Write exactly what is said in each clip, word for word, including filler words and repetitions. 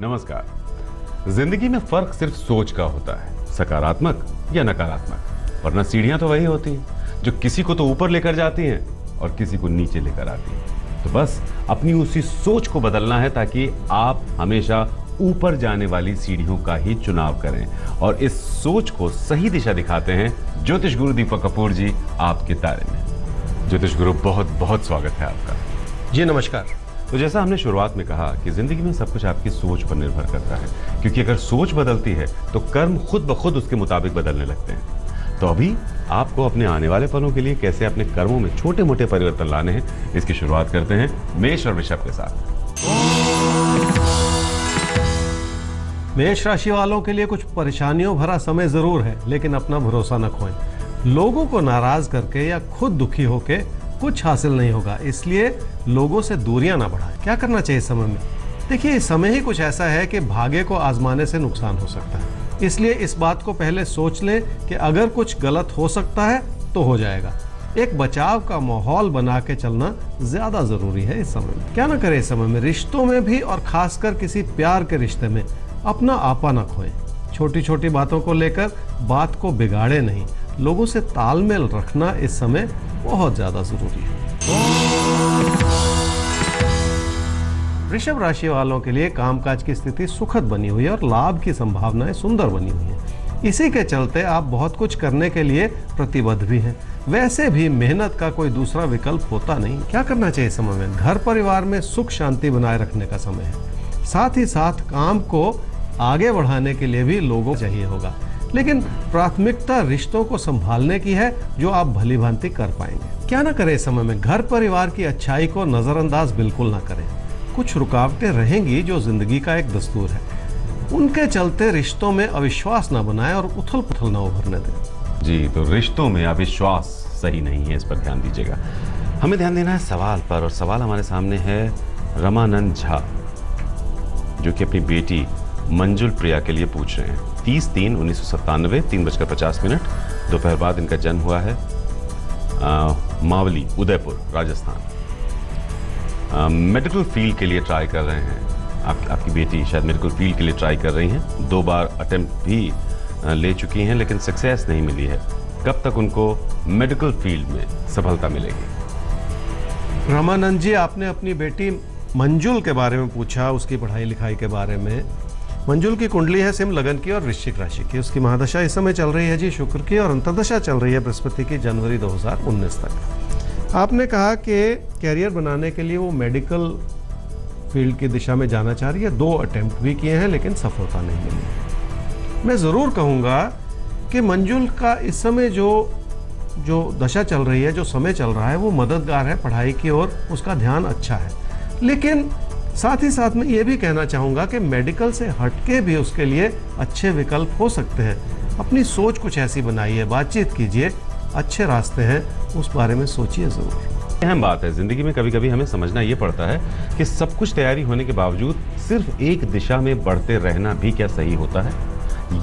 नमस्कार। जिंदगी में फर्क सिर्फ सोच का होता है, सकारात्मक या नकारात्मक, वरना सीढ़ियां तो वही होती हैं जो किसी को तो ऊपर लेकर जाती हैं और किसी को नीचे लेकर आती हैं। तो बस अपनी उसी सोच को बदलना है ताकि आप हमेशा ऊपर जाने वाली सीढ़ियों का ही चुनाव करें और इस सोच को सही दिशा दिखाते हैं ज्योतिष गुरु दीपक कपूर जी आपके तारे में। ज्योतिष गुरु बहुत बहुत स्वागत है आपका जी। नमस्कार। तो जैसा हमने शुरुआत में कहा कि जिंदगी में सब कुछ आपकी सोच पर निर्भर करता है, क्योंकि अगर सोच बदलती है तो कर्म खुद ब खुद उसके मुताबिक बदलने लगते हैं। तो अभी आपको अपने आने वाले पलों के लिए कैसे अपने कर्मों में छोटे मोटे परिवर्तन लाने हैं, इसकी शुरुआत करते हैं मेष और वृषभ के साथ। मेष राशि वालों के लिए कुछ परेशानियों भरा समय जरूर है, लेकिन अपना भरोसा न खोएं। लोगों को नाराज करके या खुद दुखी होके कुछ हासिल नहीं होगा, इसलिए लोगों से दूरियां ना बढ़ाएं। क्या करना चाहिए इस समय में? देखिए, इस समय ही कुछ ऐसा है कि भागे को आजमाने से नुकसान हो सकता है, इसलिए इस बात को पहले सोच लें कि अगर कुछ गलत हो सकता है तो हो जाएगा। एक बचाव का माहौल बना के चलना ज्यादा जरूरी है इस समय में। क्या ना करें इस समय में? रिश्तों में भी, और खासकर किसी प्यार के रिश्ते में अपना आपा ना खोएं। छोटी छोटी बातों को लेकर बात को बिगाड़े नहीं। लोगों से तालमेल रखना इस समय बहुत ज्यादा जरूरी है। वृषभ राशि वालों के लिए कामकाज की स्थिति सुखद बनी हुई है और लाभ की संभावनाएं सुंदर बनी हुई हैं। इसी के चलते आप बहुत कुछ करने के लिए प्रतिबद्ध भी हैं। वैसे भी मेहनत का कोई दूसरा विकल्प होता नहीं। क्या करना चाहिए इस समय में? घर परिवार में सुख शांति बनाए रखने का समय है, साथ ही साथ काम को आगे बढ़ाने के लिए भी लोगों को चाहिए होगा, लेकिन प्राथमिकता रिश्तों को संभालने की है जो आप भली भांति कर पाएंगे। क्या ना करें इस समय में? घर परिवार की अच्छाई को नजरअंदाज बिल्कुल ना करें। कुछ रुकावटें रहेंगी जो जिंदगी का एक दस्तूर है, उनके चलते रिश्तों में अविश्वास ना बनाएं और उथल पुथल ना उभरने दें। जी, तो रिश्तों में अविश्वास सही नहीं है, इस पर ध्यान दीजिएगा। हमें ध्यान देना है सवाल पर, और सवाल हमारे सामने है रमानंद झा, जो कि अपनी बेटी मंजुल प्रिया के लिए पूछ रहे हैं। तीस तीन उन्नीस सौ सत्तानवे तीन बजकर पचास मिनट दोपहर बाद इनका जन्म हुआ है, आ, मावली उदयपुर राजस्थान। मेडिकल फील्ड के लिए ट्राई कर रहे हैं। आप, आपकी बेटी शायद मेडिकल फील्ड के लिए ट्राई कर रही हैं। दो बार अटेम्प्ट भी आ, ले चुकी हैं, लेकिन सक्सेस नहीं मिली है। कब तक उनको मेडिकल फील्ड में सफलता मिलेगी? रमानंद जी, आपने अपनी बेटी मंजुल के बारे में पूछा, उसकी पढ़ाई लिखाई के बारे में। मंजुल की कुंडली है सिम लगन की और वृश्चिक राशि की। उसकी महादशा इस समय चल रही है जी शुक्र की, और अंतर्दशा चल रही है बृहस्पति की जनवरी दो हज़ार उन्नीस तक। आपने कहा कि कैरियर बनाने के लिए वो मेडिकल फील्ड की दिशा में जाना चाह रही है। दो अटेम्प्ट भी किए हैं, लेकिन सफलता नहीं मिली। मैं ज़रूर कहूँगा कि मंजुल का इस समय जो जो दशा चल रही है, जो समय चल रहा है, वो मददगार है। पढ़ाई की ओर उसका ध्यान अच्छा है, लेकिन साथ ही साथ मैं ये भी कहना चाहूँगा कि मेडिकल से हटके भी उसके लिए अच्छे विकल्प हो सकते हैं। अपनी सोच कुछ ऐसी बनाइए, बातचीत कीजिए, अच्छे रास्ते हैं, उस बारे में सोचिए ज़रूर। अहम बात है, ज़िंदगी में कभी कभी हमें समझना ये पड़ता है कि सब कुछ तैयारी होने के बावजूद सिर्फ एक दिशा में बढ़ते रहना भी क्या सही होता है?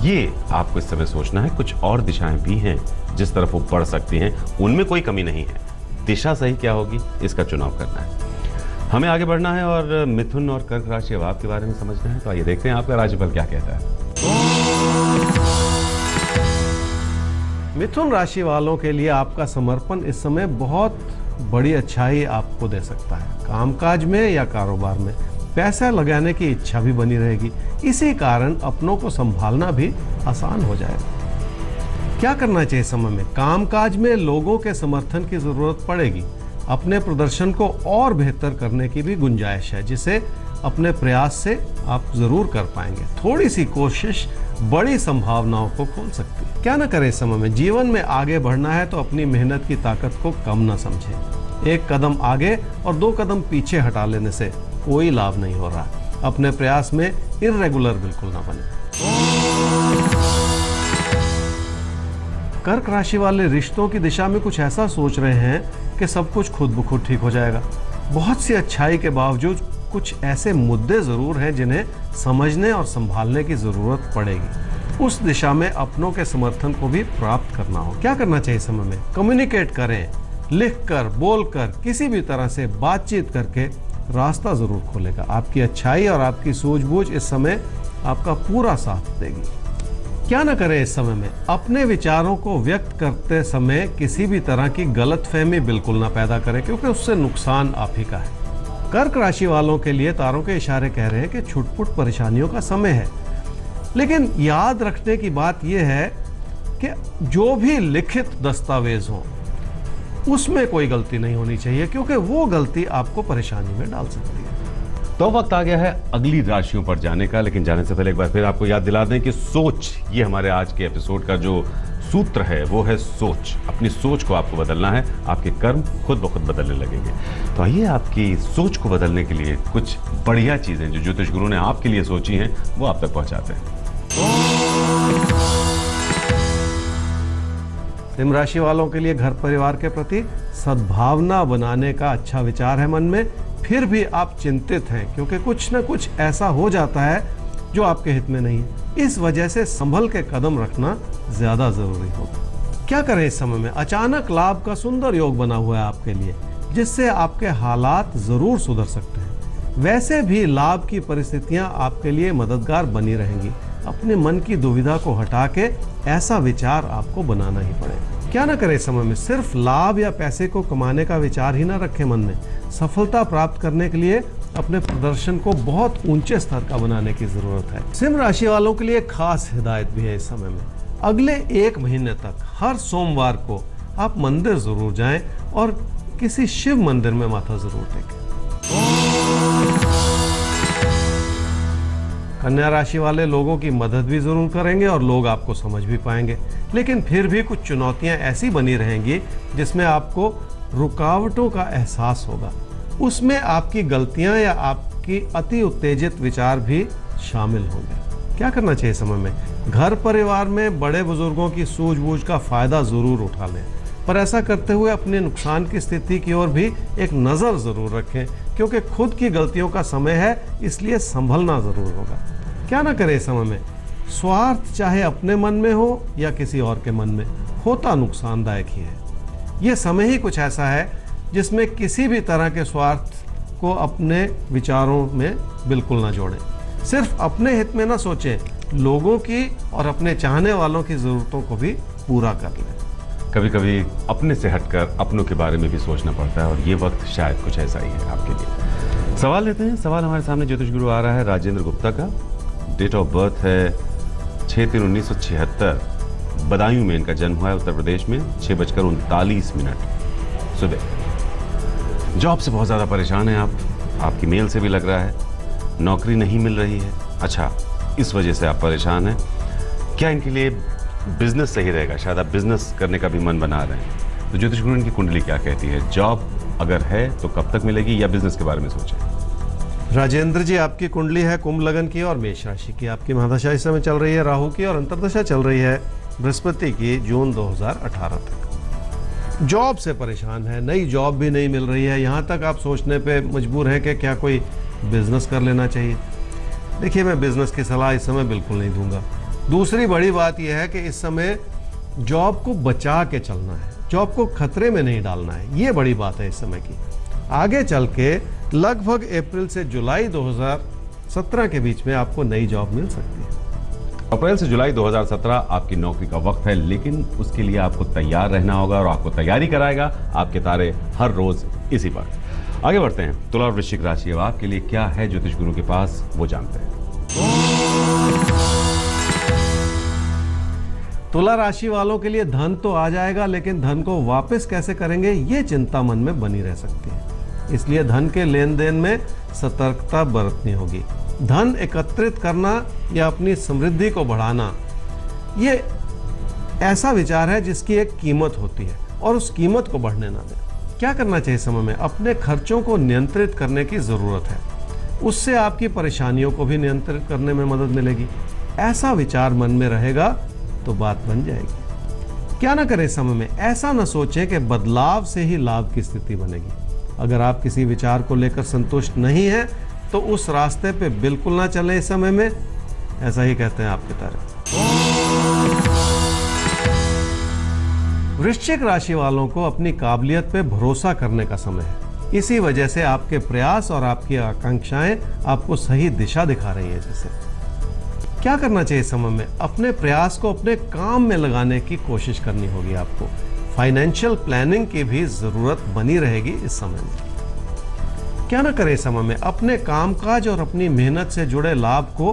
ये आपको इस समय सोचना है। कुछ और दिशाएँ भी हैं जिस तरफ वो बढ़ सकती हैं, उनमें कोई कमी नहीं है। दिशा सही क्या होगी, इसका चुनाव करना है। हमें आगे बढ़ना है और मिथुन और कर्क राशि अब आपके बारे में समझना है। तो आइए देखते हैं आपका राशिफल क्या कहता है। मिथुन राशि वालों के लिए आपका समर्पण इस समय बहुत बड़ी अच्छाई आपको दे सकता है। कामकाज में या कारोबार में पैसा लगाने की इच्छा भी बनी रहेगी, इसी कारण अपनों को संभालना भी आसान हो जाएगा। क्या करना चाहिए समय में? कामकाज में लोगों के समर्थन की जरूरत पड़ेगी। अपने प्रदर्शन को और बेहतर करने की भी गुंजाइश है, जिसे अपने प्रयास से आप जरूर कर पाएंगे। थोड़ी सी कोशिश बड़ी संभावनाओं को खोल सकती है। क्या ना करें इस समय में? जीवन में आगे बढ़ना है तो अपनी मेहनत की ताकत को कम ना समझें। एक कदम आगे और दो कदम पीछे हटा लेने से कोई लाभ नहीं हो रहा। अपने प्रयास में इररेगुलर बिल्कुल ना बने। कर्क राशि वाले रिश्तों की दिशा में कुछ ऐसा सोच रहे हैं कि सब कुछ खुद ब खुद ठीक हो जाएगा। बहुत सी अच्छाई के बावजूद कुछ ऐसे मुद्दे ज़रूर हैं जिन्हें समझने और संभालने की ज़रूरत पड़ेगी। उस दिशा में अपनों के समर्थन को भी प्राप्त करना हो। क्या करना चाहिए समय में? कम्युनिकेट करें, लिख कर, बोल कर, किसी भी तरह से बातचीत करके रास्ता ज़रूर खोलेगा। आपकी अच्छाई और आपकी सूझबूझ इस समय आपका पूरा साथ देगी। क्या ना करें इस समय में, अपने विचारों को व्यक्त करते समय किसी भी तरह की गलतफहमी बिल्कुल ना पैदा करें, क्योंकि उससे नुकसान आप ही का है। कर्क राशि वालों के लिए तारों के इशारे कह रहे हैं कि छुटपुट परेशानियों का समय है, लेकिन याद रखने की बात यह है कि जो भी लिखित दस्तावेज हो उसमें कोई गलती नहीं होनी चाहिए, क्योंकि वो गलती आपको परेशानी में डाल सकती है। तो वक्त आ गया है अगली राशियों पर जाने का, लेकिन जाने से पहले एक बार फिर आपको याद दिला दें कि सोच, ये हमारे आज के एपिसोड का जो सूत्र है वो है सोच। अपनी सोच को आपको बदलना है, आपके कर्म खुद ब खुद बदलने लगेंगे। तो आइए आपकी सोच को बदलने के लिए कुछ बढ़िया चीजें जो ज्योतिष गुरु ने आपके लिए सोची हैं वो आप तक पहुंचाते हैं। सिंह राशि वालों के लिए घर परिवार के प्रति सद्भावना बनाने का अच्छा विचार है मन में, फिर भी आप चिंतित हैं क्योंकि कुछ ना कुछ ऐसा हो जाता है जो आपके हित में नहीं है। इस वजह से संभल के कदम रखना ज्यादा जरूरी होगा। क्या करें इस समय में, अचानक लाभ का सुंदर योग बना हुआ है आपके लिए, जिससे आपके हालात जरूर सुधर सकते हैं। वैसे भी लाभ की परिस्थितियां आपके लिए मददगार बनी रहेंगी। अपने मन की दुविधा को हटा के ऐसा विचार आपको बनाना ही पड़ेगा। क्या ना करें इस समय में, सिर्फ लाभ या पैसे को कमाने का विचार ही ना रखें मन में। सफलता प्राप्त करने के लिए अपने प्रदर्शन को बहुत ऊंचे स्तर का बनाने की जरूरत है। सिंह राशि वालों के लिए खास हिदायत भी है इस समय में, अगले एक महीने तक हर सोमवार को आप मंदिर जरूर जाएं और किसी शिव मंदिर में माथा जरूर टेकें। कन्या राशि वाले लोगों की मदद भी जरूर करेंगे और लोग आपको समझ भी पाएंगे, लेकिन फिर भी कुछ चुनौतियां ऐसी बनी रहेंगी जिसमें आपको रुकावटों का एहसास होगा। उसमें आपकी गलतियां या आपकी अति उत्तेजित विचार भी शामिल होंगे। क्या करना चाहिए समय में, घर परिवार में बड़े बुजुर्गों की सूझबूझ का फायदा जरूर उठा लें, पर ऐसा करते हुए अपने नुकसान की स्थिति की ओर भी एक नज़र जरूर रखें, क्योंकि खुद की गलतियों का समय है, इसलिए संभलना जरूर होगा। क्या ना करें इस समय में, स्वार्थ चाहे अपने मन में हो या किसी और के मन में, होता नुकसानदायक ही है। यह समय ही कुछ ऐसा है जिसमें किसी भी तरह के स्वार्थ को अपने विचारों में बिल्कुल ना जोड़ें। सिर्फ अपने हित में ना सोचें, लोगों की और अपने चाहने वालों की ज़रूरतों को भी पूरा कर लें। कभी कभी अपने से हटकर अपनों के बारे में भी सोचना पड़ता है, और ये वक्त शायद कुछ ऐसा ही है आपके लिए। सवाल लेते हैं, सवाल हमारे सामने ज्योतिष गुरु आ रहा है राजेंद्र गुप्ता का। डेट ऑफ बर्थ है छः तीन उन्नीस सौ छिहत्तर, बदायूं में इनका जन्म हुआ है, उत्तर प्रदेश में, छः बजकर उनतालीस मिनट सुबह। जॉब से बहुत ज़्यादा परेशान हैं आप, आपकी मेल से भी लग रहा है, नौकरी नहीं मिल रही है। अच्छा, इस वजह से आप परेशान हैं। क्या इनके लिए बिजनेस सही रहेगा, शायद आप बिजनेस करने का भी मन बना रहे हैं। तो ज्योतिष गुरु इनकी कुंडली क्या कहती है, जॉब अगर है तो कब तक मिलेगी, या बिजनेस के बारे में सोचें। राजेंद्र जी, आपकी कुंडली है कुंभ लगन की और मेष राशि की। आपकी महादशा इस समय चल रही है राहु की, और अंतरदशा चल रही है बृहस्पति की जून दो हजार अठारह तक। जॉब से परेशान है, नई जॉब भी नहीं मिल रही है, यहाँ तक आप सोचने पे मजबूर हैं कि क्या कोई बिजनेस कर लेना चाहिए। देखिए, मैं बिजनेस की सलाह इस समय बिल्कुल नहीं दूंगा। दूसरी बड़ी बात यह है कि इस समय जॉब को बचा के चलना है, जॉब को खतरे में नहीं डालना है, ये बड़ी बात है इस समय की। आगे चल के लगभग अप्रैल से जुलाई दो हजार सत्रह के बीच में आपको नई जॉब मिल सकती है। अप्रैल से जुलाई दो हजार सत्रह आपकी नौकरी का वक्त है, लेकिन उसके लिए आपको तैयार रहना होगा, और आपको तैयारी कराएगा आपके तारे हर रोज इसी पर। आगे बढ़ते हैं, तुला और वृश्चिक राशि। अब आपके लिए क्या है ज्योतिष गुरु के पास, वो जानते हैं। तुला राशि वालों के लिए धन तो आ जाएगा, लेकिन धन को वापस कैसे करेंगे ये चिंता मन में बनी रह सकती है, इसलिए धन के लेन देन में सतर्कता बरतनी होगी। धन एकत्रित करना या अपनी समृद्धि को बढ़ाना, ये ऐसा विचार है जिसकी एक कीमत होती है, और उस कीमत को बढ़ने ना दें। क्या करना चाहिए समय में, अपने खर्चों को नियंत्रित करने की ज़रूरत है, उससे आपकी परेशानियों को भी नियंत्रित करने में मदद मिलेगी। ऐसा विचार मन में रहेगा तो बात बन जाएगी। क्या ना करें समय में, ऐसा ना सोचें कि बदलाव से ही लाभ की स्थिति बनेगी। अगर आप किसी विचार को लेकर संतुष्ट नहीं हैं तो उस रास्ते पे बिल्कुल ना चले इस समय में, ऐसा ही कहते हैं आपके तारे। वृश्चिक राशि वालों को अपनी काबिलियत पे भरोसा करने का समय है, इसी वजह से आपके प्रयास और आपकी आकांक्षाएं आपको सही दिशा दिखा रही है। जैसे क्या करना चाहिए समय में, अपने प्रयास को अपने काम में लगाने की कोशिश करनी होगी। आपको फाइनेंशियल प्लानिंग की भी जरूरत बनी रहेगी इस समय में। क्या ना करें इस समय में, अपने कामकाज और अपनी मेहनत से जुड़े लाभ को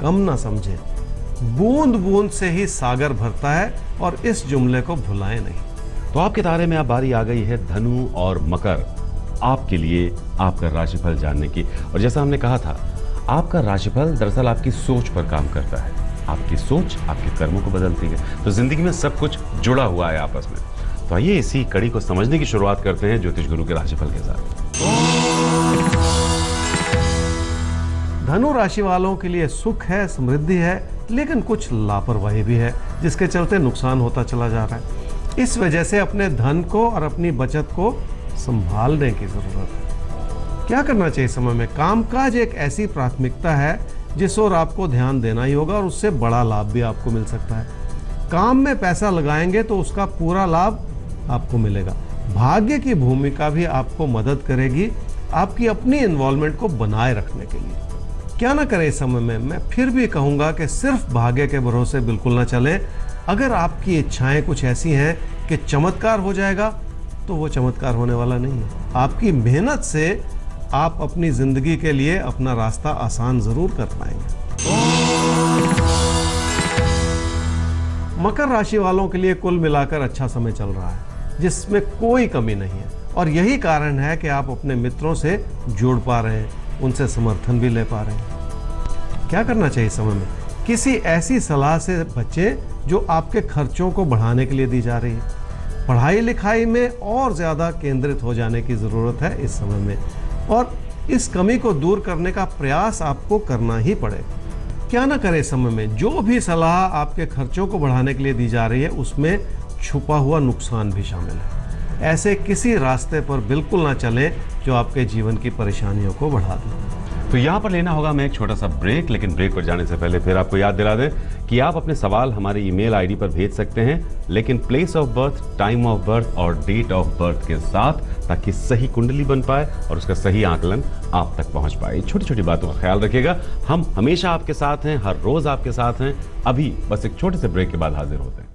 कम ना समझें। बूंद बूंद से ही सागर भरता है और इस जुमले को भुलाएं नहीं। तो आपके तारे में अब बारी आ गई है धनु और मकर। आपके लिए आपका राशिफल जानने की, और जैसा हमने कहा था आपका राशिफल दरअसल आपकी सोच पर काम करता है। आपकी सोच आपके कर्मों को बदलती है, तो जिंदगी में सब कुछ जुड़ा हुआ है आपस में। तो आइए इसी कड़ी को समझने की शुरुआत करते हैं ज्योतिष गुरु के राशिफल के साथ। धनु राशि वालों के लिए सुख है, समृद्धि है, लेकिन कुछ लापरवाही भी है जिसके चलते नुकसान होता चला जा रहा है। इस वजह से अपने धन को और अपनी बचत को संभालने की जरूरत है। क्या करना चाहिए समय में, कामकाज एक ऐसी प्राथमिकता है जिस ओर आपको ध्यान देना ही होगा और उससे बड़ा लाभ भी आपको मिल सकता है। काम में पैसा लगाएंगे तो उसका पूरा लाभ आपको मिलेगा। भाग्य की भूमिका भी आपको मदद करेगी आपकी अपनी इन्वॉल्वमेंट को बनाए रखने के लिए। क्या ना करें इस समय में, मैं फिर भी कहूँगा कि सिर्फ भाग्य के भरोसे बिल्कुल ना चलें। अगर आपकी इच्छाएं कुछ ऐसी हैं कि चमत्कार हो जाएगा, तो वो चमत्कार होने वाला नहीं है। आपकी मेहनत से आप अपनी ज़िंदगी के लिए अपना रास्ता आसान ज़रूर कर पाएंगे। मकर राशि वालों के लिए कुल मिलाकर अच्छा समय चल रहा है जिसमें कोई कमी नहीं है, और यही कारण है कि आप अपने मित्रों से जुड़ पा रहे हैं, उनसे समर्थन भी ले पा रहे हैं। क्या करना चाहिए समय में, किसी ऐसी सलाह से बचें जो आपके खर्चों को बढ़ाने के लिए दी जा रही है। पढ़ाई लिखाई में और ज़्यादा केंद्रित हो जाने की ज़रूरत है इस समय में, और इस कमी को दूर करने का प्रयास आपको करना ही पड़ेगा। क्या ना करें समय में, जो भी सलाह आपके खर्चों को बढ़ाने के लिए दी जा रही है उसमें छुपा हुआ नुकसान भी शामिल है। ऐसे किसी रास्ते पर बिल्कुल ना चलें जो आपके जीवन की परेशानियों को बढ़ा दे। तो यहाँ पर लेना होगा मैं एक छोटा सा ब्रेक, लेकिन ब्रेक पर जाने से पहले फिर आपको याद दिला दें कि आप अपने सवाल हमारे ईमेल आईडी पर भेज सकते हैं, लेकिन place of birth, time of birth और डेट ऑफ बर्थ के साथ, ताकि सही कुंडली बन पाए और उसका सही आकलन आप तक पहुँच पाए। छोटी छोटी बातों का ख्याल रखिएगा। हम हमेशा आपके साथ हैं, हर रोज़ आपके साथ हैं। अभी बस एक छोटे से ब्रेक के बाद हाजिर होते हैं।